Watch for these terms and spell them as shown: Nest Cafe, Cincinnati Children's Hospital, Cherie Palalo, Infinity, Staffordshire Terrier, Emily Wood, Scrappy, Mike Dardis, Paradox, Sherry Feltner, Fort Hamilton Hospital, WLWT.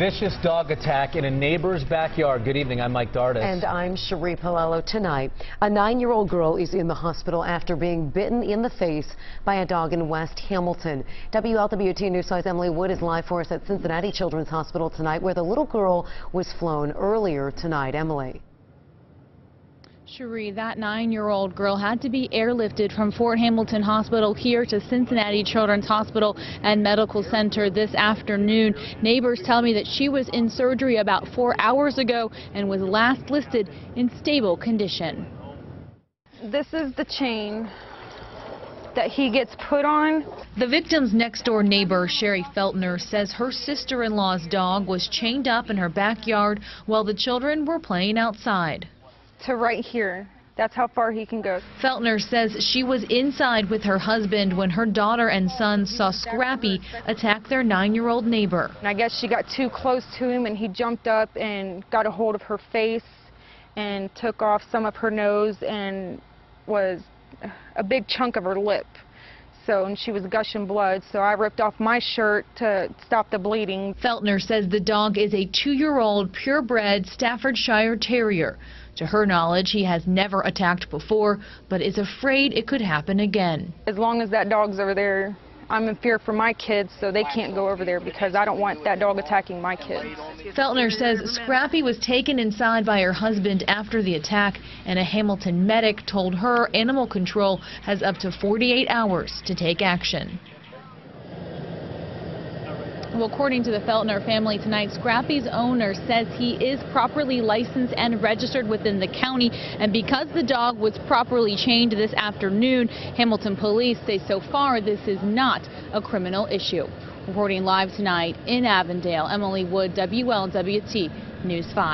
vicious dog attack in a neighbor's backyard. Good evening, I'm Mike Dardis. And I'm Cherie Palalo. Tonight, a 9-year-old girl is in the hospital after being bitten in the face by a dog in West Hamilton. WLWT News 5's Emily Wood is live for us at Cincinnati Children's Hospital tonight, where the little girl was flown earlier tonight. Emily. Cherie, that 9-year-old girl had to be airlifted from Fort Hamilton Hospital here to Cincinnati Children's Hospital and Medical Center this afternoon. Neighbors tell me that she was in surgery about 4 hours ago and was last listed in stable condition. This is the chain that he gets put on. The victim's next-door neighbor, Sherry Feltner, says her sister-in-law's dog was chained up in her backyard while the children were playing outside. To right here. That's how far he can go. Feltner says she was inside with her husband when her daughter and son saw Scrappy attack their 9-year-old neighbor. And I guess she got too close to him and he jumped up and got a hold of her face and took off some of her nose and was a big chunk of her lip. So, and she was gushing blood, so I ripped off my shirt to stop the bleeding. Feltner says the dog is a 2-year-old purebred Staffordshire Terrier. To her knowledge, he has never attacked before, but is afraid it could happen again. As long as that dog's over there, I'm in fear for my kids, so they can't go over there because I don't want that dog attacking my kids. Feltner says Scrappy was taken inside by her husband after the attack, and a Hamilton medic told her animal control has up to 48 hours to take action. Well, according to the Feltner family tonight, Scrappy's owner says he is properly licensed and registered within the county. And because the dog was properly chained this afternoon, Hamilton police say so far this is not a criminal issue. Reporting live tonight in Avondale, Emily Wood, WLWT News 5.